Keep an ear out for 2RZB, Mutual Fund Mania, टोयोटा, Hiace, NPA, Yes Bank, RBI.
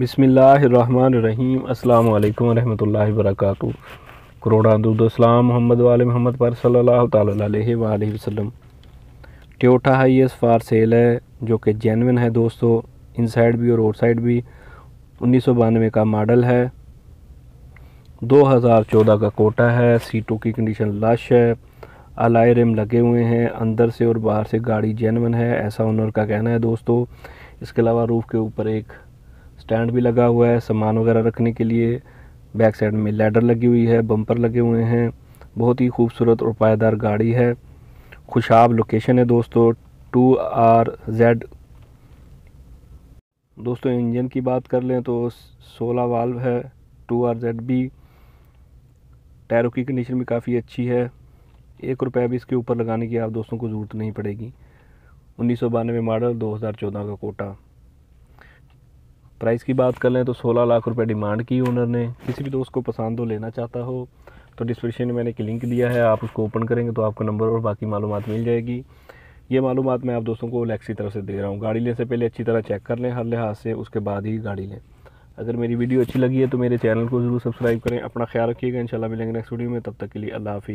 बिस्मिल्लाहिर्रहमानिर्रहीम अस्सलाम वालेकुम रहमतुल्लाहि वबरकातुहू। करोड़ों दुरूद सलाम मोहम्मद वाले मोहम्मद पर सल्लल्लाहु तआला अलैहि वालिहि वसल्लम। टोयोटा हाईएस फॉर सेल है जो कि जेन्युइन है दोस्तों, इनसाइड भी और आउटसाइड भी। 1992 का मॉडल है, 2014 का कोटा है, सीटों की कंडीशन लश है, अलाय रिम लगे हुए हैं, अंदर से और बाहर से गाड़ी जेन्युइन है, ऐसा ओनर का कहना है दोस्तों। इसके अलावा रूफ़ के ऊपर एक स्टैंड भी लगा हुआ है सामान वगैरह रखने के लिए। बैक साइड में लैडर लगी हुई है, बम्पर लगे हुए हैं। बहुत ही खूबसूरत और पायदार गाड़ी है। खुशाब लोकेशन है दोस्तों, 2RZB। दोस्तों इंजन की बात कर लें तो 16 वाल्व है, 2RZB। टायरों की कंडीशन भी काफ़ी अच्छी है, 1 रुपया भी इसके ऊपर लगाने की आप दोस्तों को ज़रूरत नहीं पड़ेगी। 1992 मॉडल, 2014 का कोटा। प्राइस की बात कर लें तो 16 लाख रुपए डिमांड की ओनर ने। किसी भी दोस्त को पसंद हो, लेना चाहता हो तो डिस्क्रिप्शन में मैंने एक लिंक दिया है, आप उसको ओपन करेंगे तो आपको नंबर और बाकी मालूमात मिल जाएगी। ये मालूमात मैं आप दोस्तों को लैक्स की तरफ से दे रहा हूँ। गाड़ी लेने से पहले अच्छी तरह चेक कर लें हर लिहाज से, उसके बाद ही गाड़ी लें। अगर मेरी वीडियो अच्छी लगी है तो मेरे चैनल को ज़रूर सब्सक्राइब करें। अपना ख्याल रखिएगा, इंशाल्लाह मिलेंगे नेक्स्ट वीडियो में। तब तक के लिए अल्लाह हाफ़िज़।